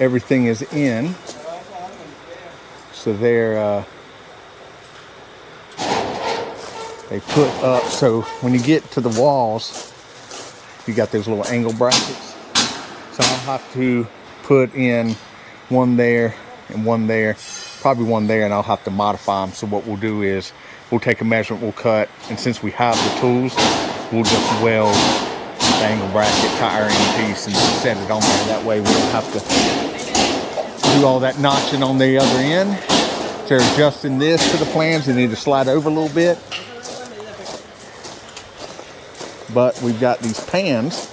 everything is in. So they put up, so when you get to the walls, you got those little angle brackets. So I'll have to put in one there and one there, probably one there, and I'll have to modify them. So what we'll do is we'll take a measurement, we'll cut, and since we have the tools, we'll just weld the angle bracket to our end piece and set it on there. That way we don't have to do all that notching on the other end. So adjusting this to the plans, you need to slide over a little bit. But we've got these pans,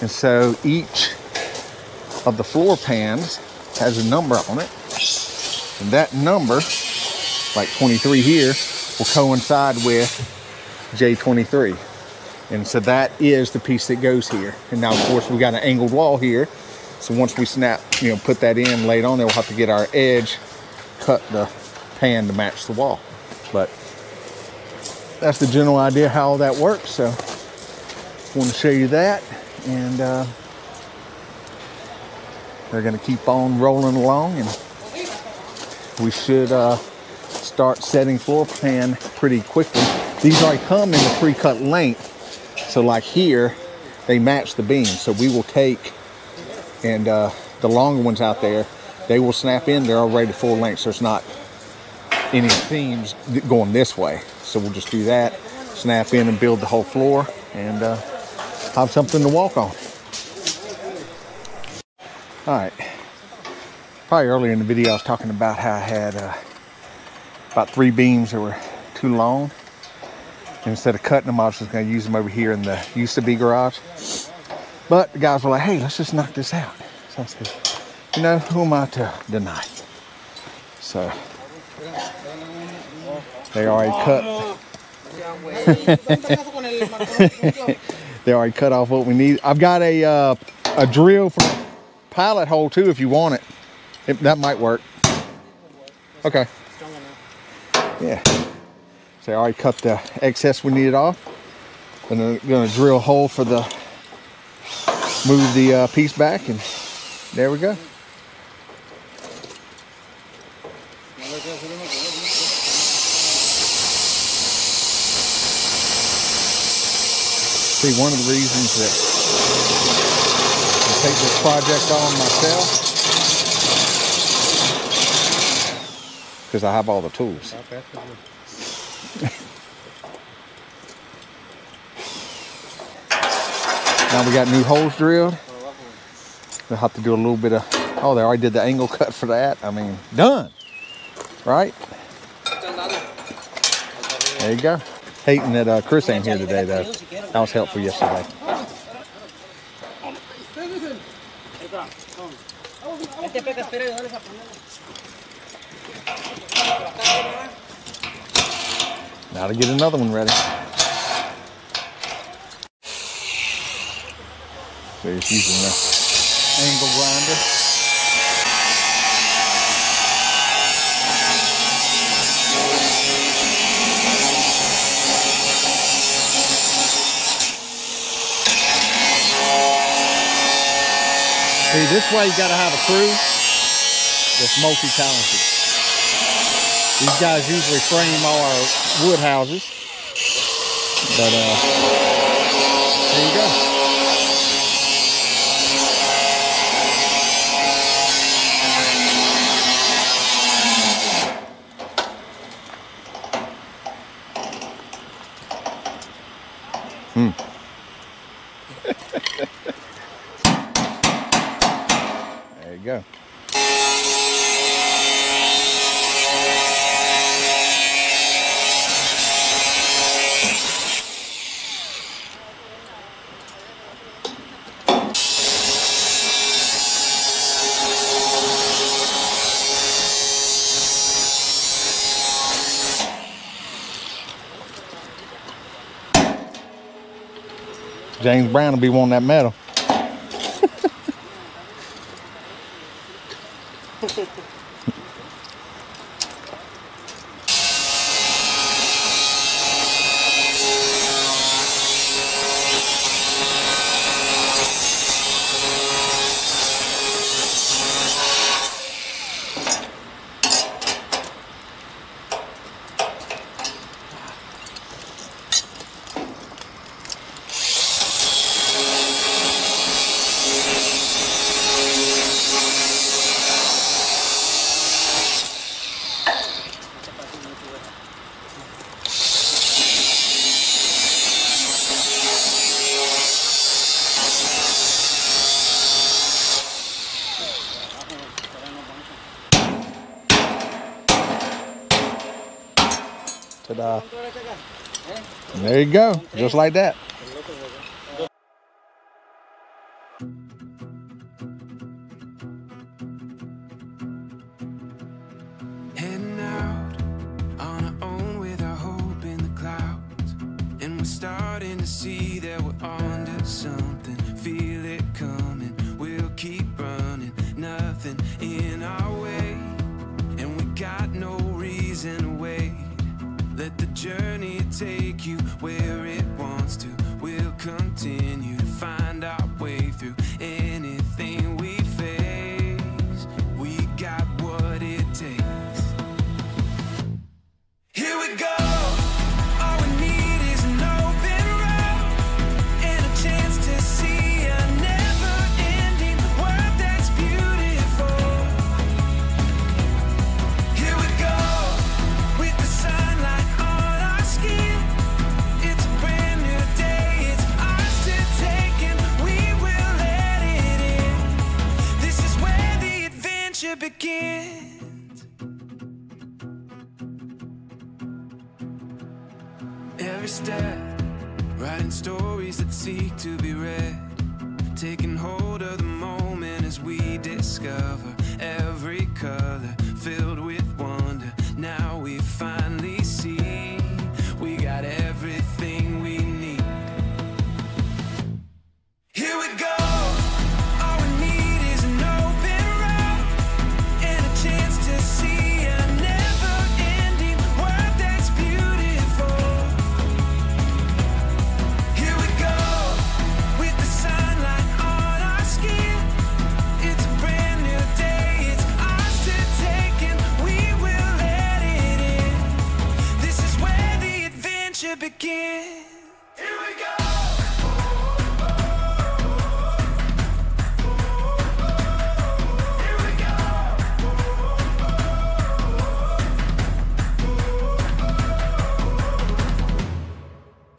and so each of the floor pans has a number on it, and that number, like 23 here, will coincide with J23, and so that is the piece that goes here. And now, of course, we got an angled wall here, so once we snap, you know, put that in, lay it on there, we'll have to get our edge, cut the pan to match the wall. But that's the general idea how all that works. So I want to show you that, and they're going to keep on rolling along, and we should start setting floor plan pretty quickly. These already come in the pre-cut length, so like here they match the beam, so we will take, and the longer ones out there, they will snap in, they're already full length, so it's not any seams going this way. So we'll just do that, snap in and build the whole floor, and have something to walk on. All right, probably earlier in the video I was talking about how I had about 3 beams that were too long. And instead of cutting them, I was just gonna use them over here in the used to be garage. But the guys were like, hey, let's just knock this out. So I said, you know, who am I to deny? So they already cut. They already cut off what we need. I've got a drill for pilot hole too, if you want it. That might work. Okay. Yeah. So I already cut the excess we needed off. And I'm gonna drill a hole for the, move the piece back, and there we go. See, one of the reasons that I take this project on myself, because I have all the tools. Now we got new holes drilled. We'll have to do a little bit of, oh, they already did the angle cut for that. I mean, done, right? There you go. Hating that Chris ain't here today, though. That was helpful yesterday. Now to get another one ready. So it's using the angle grinder. See, this way you gotta have a crew that's multi-talented. These guys usually frame all our wood houses, but there you go. Hmm. There you go. James Brown will be wanting that medal. Ta-da. And there you go, just like that. Every step, writing stories that seek to be read, taking hold of the moment as we discover every color filled with wonder. Now we finally see we got everything we need. Here we go. Begin. Here we go. Here we go.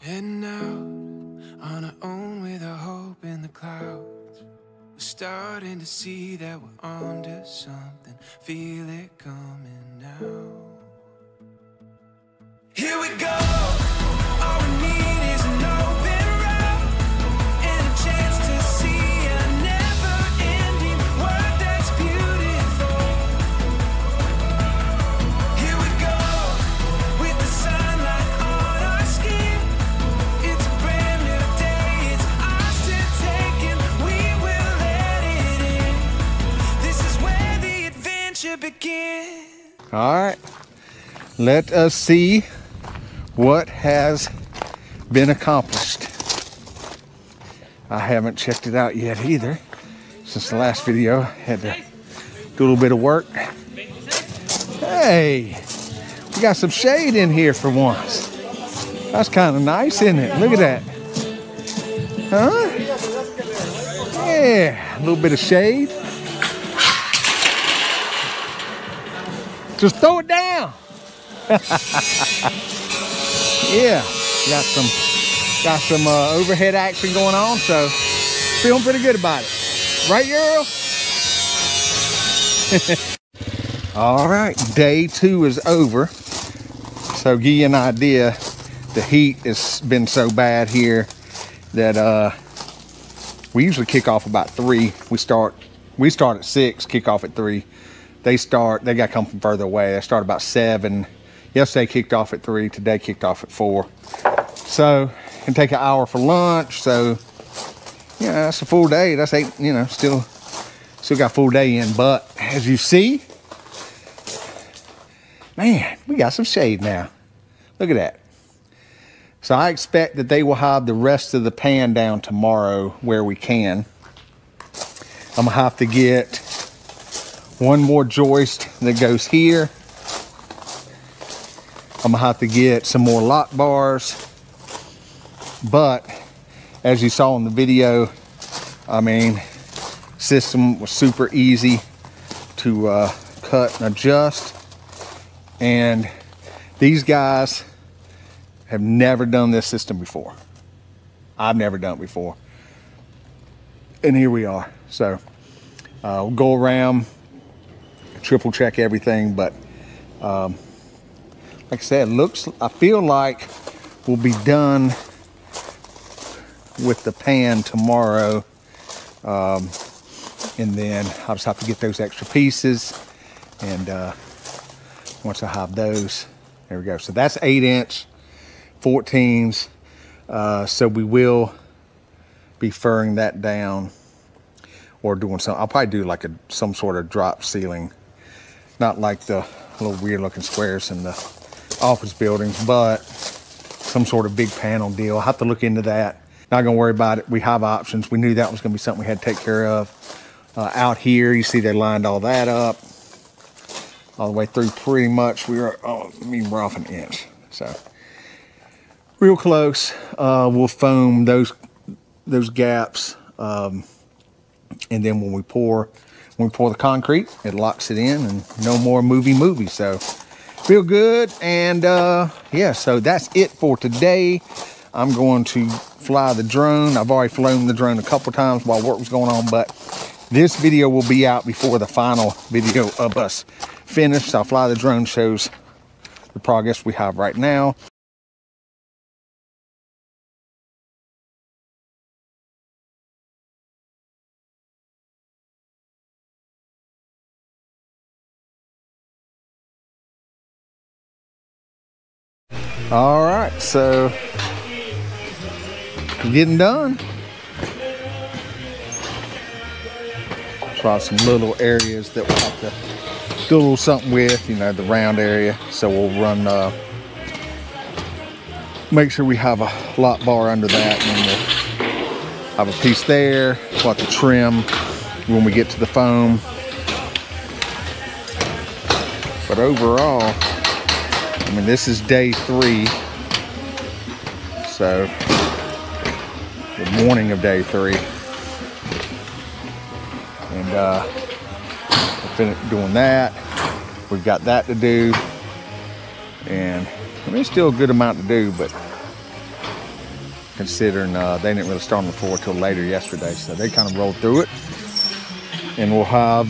Heading out on our own with our hope in the clouds. We're starting to see that we're onto something. Feel it coming now. Here we go. Begin. All right, let us see what has been accomplished. I haven't checked it out yet either since the last video. Had to do a little bit of work. Hey, we got some shade in here for once. That's kind of nice, isn't it? Look at that. Huh? Yeah, a little bit of shade. Just throw it down. Yeah, got some overhead action going on, so feeling pretty good about it, right, Uriel? All right, day 2 is over. So give you an idea, the heat has been so bad here that we usually kick off about 3. We start at 6, kick off at 3. They got to come from further away. They start about 7. Yesterday kicked off at 3. Today kicked off at 4. So, and take an hour for lunch. So, yeah, that's a full day. That's 8, you know, still got a full day in. But as you see, man, we got some shade now. Look at that. So I expect that they will have the rest of the pan down tomorrow where we can. I'm going to have to get one more joist that goes here. I'm gonna have to get some more lock bars. But as you saw in the video, I mean, system was super easy to cut and adjust. And these guys have never done this system before. I've never done it before. And here we are. So we'll go around, triple check everything, but Like I said, looks, I feel like we'll be done with the pan tomorrow. And then I'll just have to get those extra pieces. And once I have those, there we go. So that's 8-inch 14s. So we will be furring that down or doing some, I'll probably do like a, some sort of drop ceiling. Not like the little weird looking squares in the office buildings, but some sort of big panel deal. I'll have to look into that. Not gonna worry about it. We have options. We knew that was gonna be something we had to take care of. Out here, you see they lined all that up. All the way through pretty much. We were, oh, I mean, we're off an inch. So real close. We'll foam those gaps. And then when we pour the concrete, it locks it in and no more movie. So feel good. And yeah, so that's it for today. I'm going to fly the drone. I've already flown the drone a couple times while work was going on, but this video will be out before the final video of us finished. So I'll fly the drone, shows the progress we have right now. All right, so getting done. Try some little areas that we'll have to do a little something with, you know, the round area. So we'll run, make sure we have a lot bar under that, and we'll have a piece there. We'll have to trim when we get to the foam. But overall, I mean, this is day 3. So the morning of day 3, and we're finished doing that. We've got that to do, and I mean, it's still a good amount to do, but considering they didn't really start on the floor till later yesterday, so they kind of rolled through it. And we'll have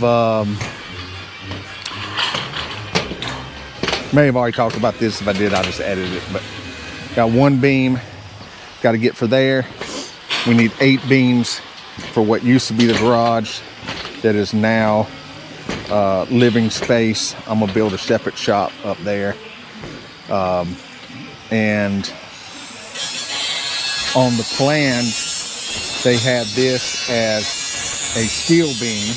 may have already talked about this. If I did, I'll just edit it, but got one beam got to get for there. We need 8 beams for what used to be the garage that is now living space. I'm gonna build a separate shop up there. And on the plan, they had this as a steel beam,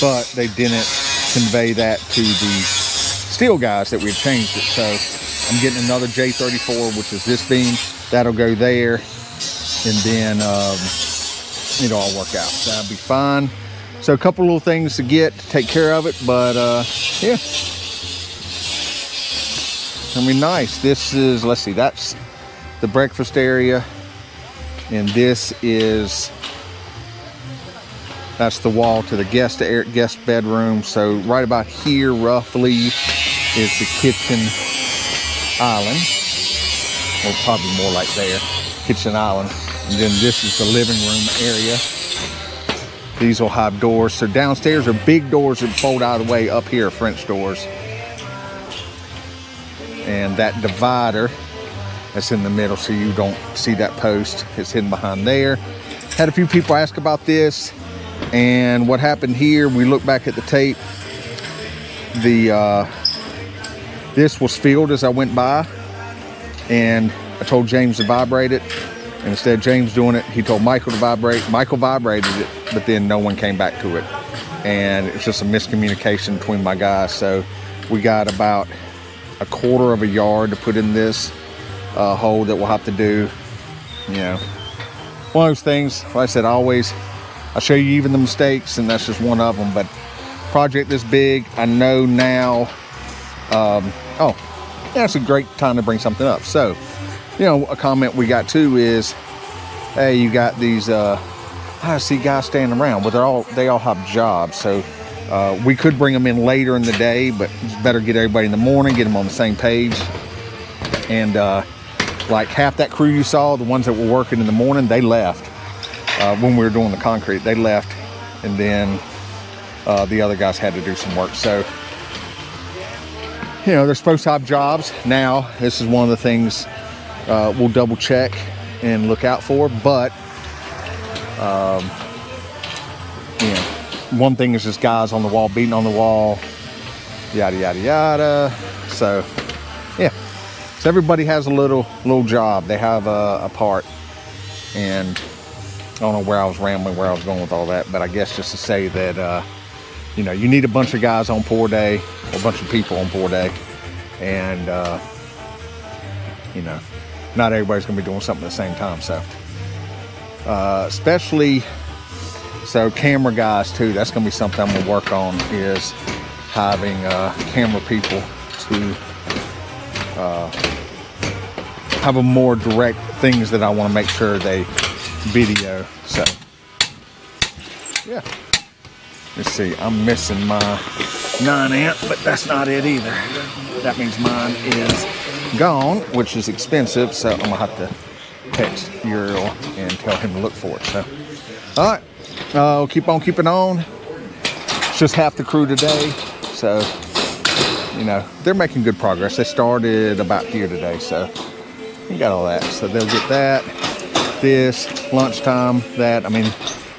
but they didn't convey that to the steel guys that we had changed it. So I'm getting another J34, which is this beam. That'll go there, and then it'll all work out. That'll be fine. So a couple little things to get to take care of it, but yeah, it's gonna be nice. This is, let's see, that's the breakfast area, and this is, that's the wall to the guest bedroom. So right about here roughly is the kitchen island. Or probably more like there, kitchen island. And then this is the living room area. These will have doors. So downstairs are big doors that fold out of the way. Up here are French doors. And that divider that's in the middle, so you don't see that post, it's hidden behind there. Had a few people ask about this and what happened here. We look back at the tape. The this was filled as I went by, and I told James to vibrate it, and instead of James doing it, he told Michael to vibrate. Michael vibrated it, but then no one came back to it, and it's just a miscommunication between my guys. So we got about a quarter of a yard to put in this hole that we'll have to do. You know, one of those things, like I said, I show you even the mistakes, and that's just one of them. But project this big, I know now. Oh, that's a great time to bring something up. So, you know, a comment we got too is, hey, you got these, I see guys standing around. Well, they all have jobs. So we could bring them in later in the day, but it's better get everybody in the morning, get them on the same page. And like half that crew you saw, the ones that were working in the morning, they left when we were doing the concrete. They left, and then the other guys had to do some work. So you know, they're supposed to have jobs. Now, this is one of the things we'll double check and look out for, but you know, one thing is just guys on the wall, beating on the wall, yada, yada, yada. So yeah, so everybody has a little job. They have a part, and I don't know where I was going with all that, but I guess just to say that, you know, you need a bunch of guys on pour day, or a bunch of people on pour day, and, you know, not everybody's gonna be doing something at the same time, so. Especially, so camera guys too, that's gonna be something I'm gonna work on, is having camera people to have a more direct things that I wanna make sure they video, so, yeah. Let's see, I'm missing my 9 amp, but that's not it either. That means mine is gone, which is expensive, so I'm gonna have to text Uriel and tell him to look for it, so. All right, we'll keep on keeping on. It's just half the crew today, so, you know, they're making good progress. They started about here today, so we got all that. So they'll get that, this, lunchtime, that, I mean,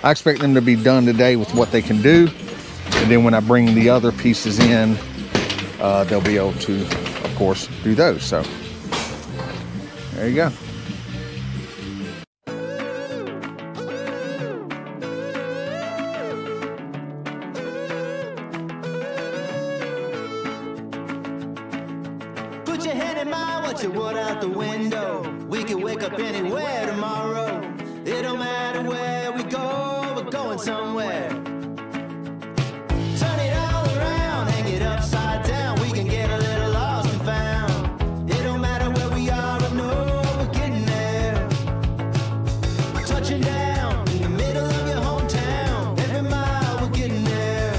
I expect them to be done today with what they can do, and then when I bring the other pieces in, they'll be able to, of course, do those. So there you go. Put your hand in mine, what you want out the window. We can wake up anywhere tomorrow. It don't matter where we go. Going somewhere. Turn it all around, hang it upside down. We can get a little lost and found. It don't matter where we are, I know we're getting there. Touching down in the middle of your hometown. Every mile we're getting there.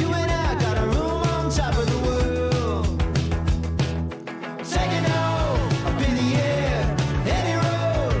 You and I got a room on top of the world. Taking off up in the air, any road,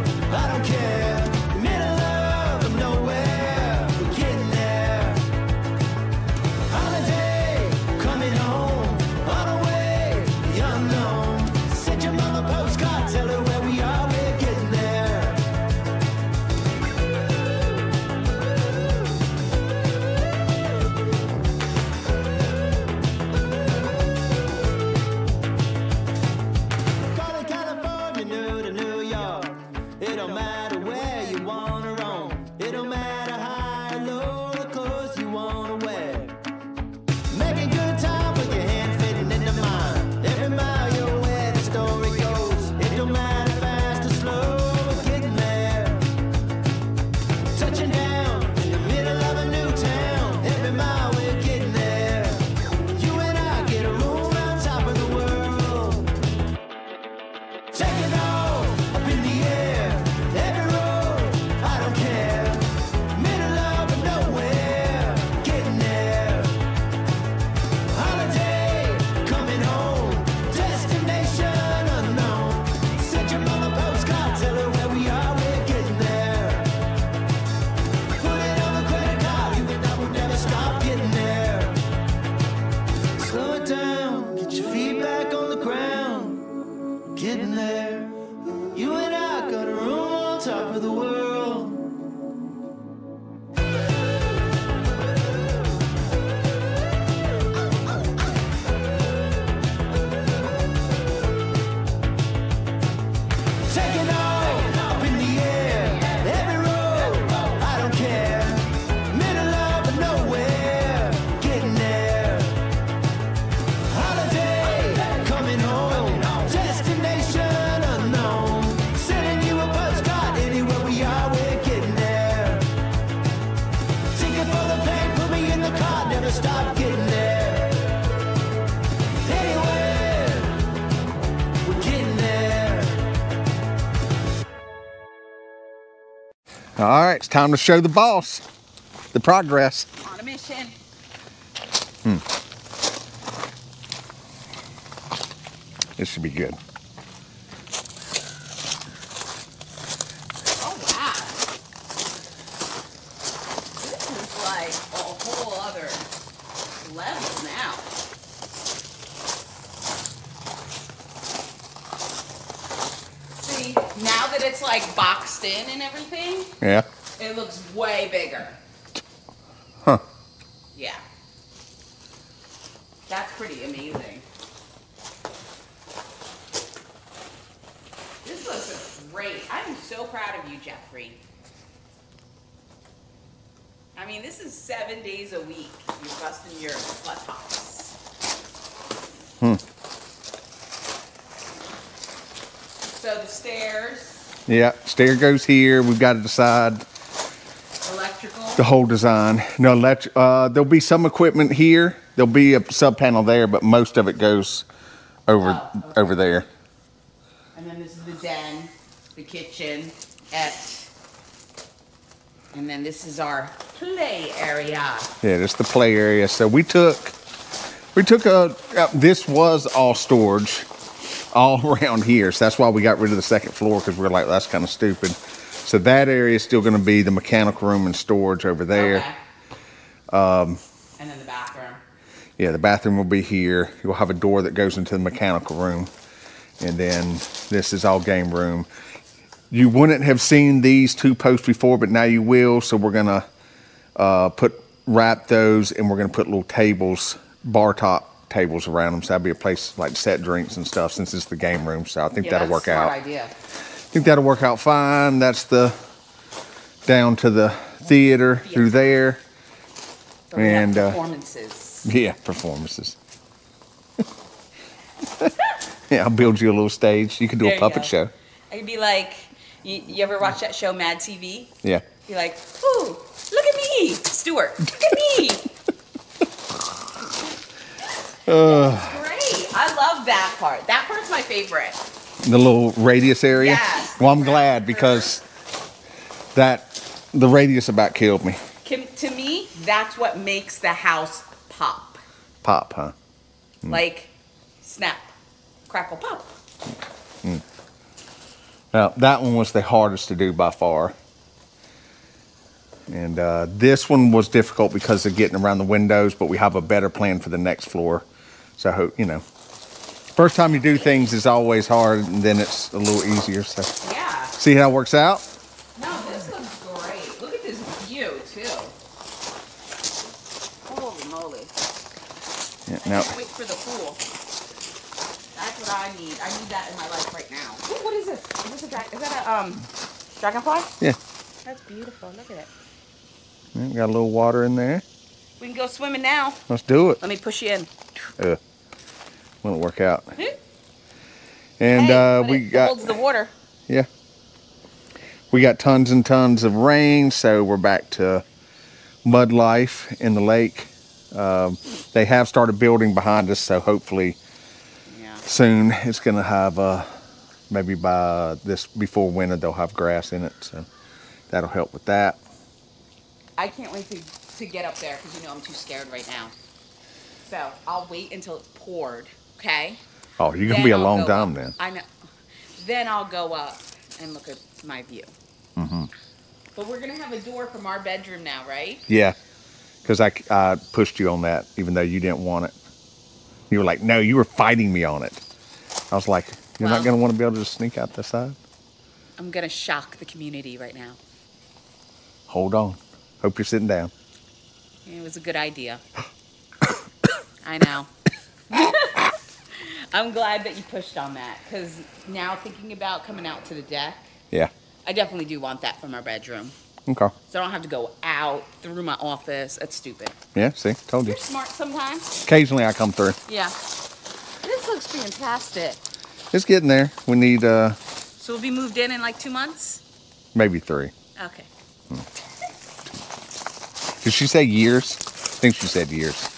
I don't care. All right, it's time to show the boss the progress. On a mission. This should be good. Oh, wow. This is like a whole other level now. Now that it's like boxed in and everything, yeah, it looks way bigger. Huh. Yeah. That's pretty amazing. This looks great. I'm so proud of you, Jeffrey. I mean, this is 7 days a week. You're busting your buttocks. Hmm. So the stairs. Yeah, stair goes here. We've got to decide. Electrical. The whole design. No, there'll be some equipment here. There'll be a sub panel there, but most of it goes over over there. And then this is the den, the kitchen, and then this is our play area. Yeah, this is the play area. So we took this was all storage all around here. So that's why we got rid of the second floor, because we were like, that's kind of stupid. So that area is still going to be the mechanical room and storage over there. Okay. And then the bathroom. Yeah, the bathroom will be here. You'll have a door that goes into the mechanical room. And then this is all game room. You wouldn't have seen these two posts before, but now you will. So we're going to wrap those, and we're going to put little tables, bar top tables around them. So that'll be a place like set drinks and stuff, since it's the game room. So I think that'll work out. That's a smart idea. I think that'll work out fine. That's the down to the theater through there. So and performances. Yeah, performances. Yeah, I'll build you a little stage. You can do a puppet show. I could be like, you ever watch that show, Mad TV? Yeah. You're like, ooh, look at me, Stuart. Look at me. Great. I love that part. That part's my favorite. The little radius area? Yes. Well, I'm glad, because the radius about killed me. To me, that's what makes the house pop. Pop, huh? Mm. Like, snap, crackle, pop. Mm. Now, that one was the hardest to do by far. And this one was difficult because of getting around the windows, but we have a better plan for the next floor. So I hope, you know, first time you do things is always hard, and then it's a little easier. So yeah. See how it works out? No, this looks great. Look at this view, too. Holy moly. Yeah, I can't wait for the pool. That's what I need. I need that in my life right now. Ooh, what is this? Is that a dragonfly? Yeah. That's beautiful. Look at it. Yeah, we got a little water in there. We can go swimming now. Let's do it. Let me push you in. Won't work out. And hey, holds the water. Yeah. We got tons and tons of rain, so we're back to mud life in the lake. They have started building behind us, so hopefully soon it's going to have maybe by before winter they'll have grass in it, so that'll help with that. I can't wait to get up there, because you know I'm too scared right now, so I'll wait until it's poured. Okay. Oh, you're gonna be a long time then. I know. Then I'll go up and look at my view. Mm-hmm. But we're gonna have a door from our bedroom now, right? Yeah. Because I pushed you on that, even though you didn't want it. You were like, no, you were fighting me on it. I was like, you're not gonna want to be able to just sneak out the side. I'm gonna shock the community right now. Hold on. Hope you're sitting down. It was a good idea. I know. I'm glad that you pushed on that, because now thinking about coming out to the deck, yeah, I definitely do want that from our bedroom. Okay. So I don't have to go out through my office. That's stupid. Yeah, see, told you. You're smart sometimes. Occasionally I come through. Yeah. This looks fantastic. It's getting there. We need... So we'll be moved in like 2 months? Maybe 3. Okay. Hmm. Did she say years? I think she said years.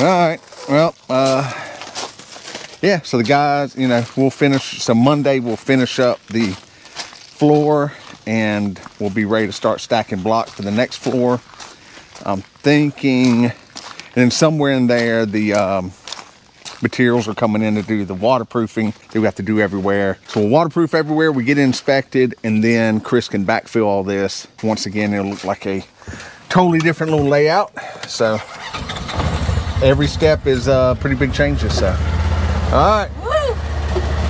All right, well, yeah, so the guys, you know, we'll finish, so Monday we'll finish up the floor, and we'll be ready to start stacking blocks for the next floor. I'm thinking, and then somewhere in there, the materials are coming in to do the waterproofing that we have to do everywhere. So we'll waterproof everywhere, we get inspected, and then Chris can backfill all this. Once again, it'll look like a totally different little layout, so... Every step is pretty big changes, so. All right. Woo!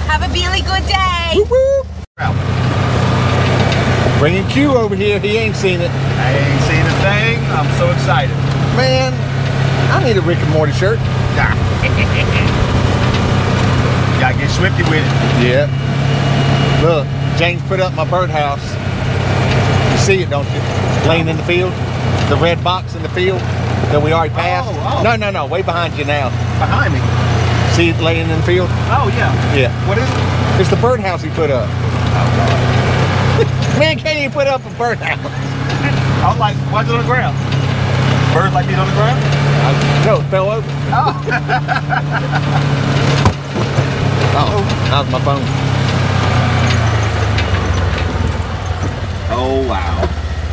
Have a really good day. Woo woo. Bringing Q over here. He ain't seen it. I ain't seen a thing. I'm so excited. Man, I need a Rick and Morty shirt. Nah. Gotta get swifty with it. Yeah. Look, James put up my birdhouse. You see it, don't you? Laying in the field. The red box in the field that we already passed. Oh, oh. No, no, no. Way behind you now. Behind me? See it laying in the field? Oh, yeah. Yeah. What is it? It's the birdhouse he put up. Oh, God. Man can't even put up a birdhouse. I'm like, why's it on the ground? Bird like it on the ground? No, it fell over. Oh. Uh-oh. That was my phone. Oh, wow.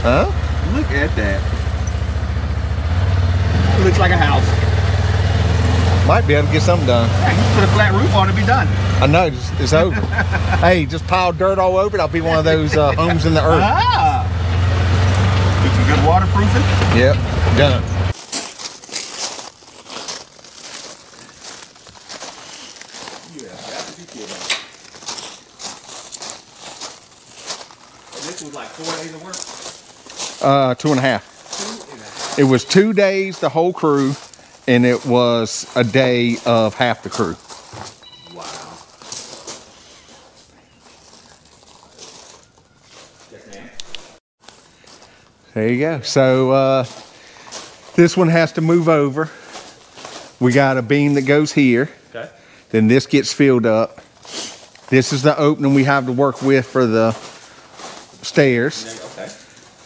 Huh? Look at that. It looks like a house. Might be able to get something done. Yeah, you can put a flat roof on and be done. I know, it's over. Hey, just pile dirt all over it. I'll be one of those homes in the earth. Ah! Get some good waterproofing. Yep, done. Yeah, that's what you feel about it. And this was like 4 days of work? 2 and a half. 2 and a half. It was 2 days, the whole crew, and it was a day of half the crew. There you go. So this one has to move over. We got a beam that goes here. Okay. Then this gets filled up. This is the opening we have to work with for the stairs. Okay.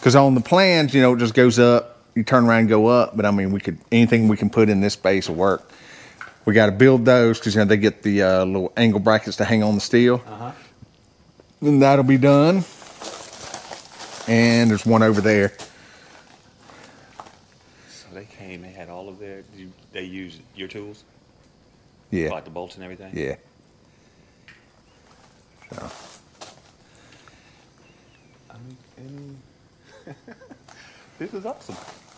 Because on the plans, you know, it just goes up. You turn around and go up. But I mean, we could anything we can put in this space will work. We got to build those because you know they get the little angle brackets to hang on the steel. Uh-huh. Then that'll be done. And there's one over there. So they came, they had all of their, they used your tools? Yeah. Like the bolts and everything? Yeah. So. This is awesome.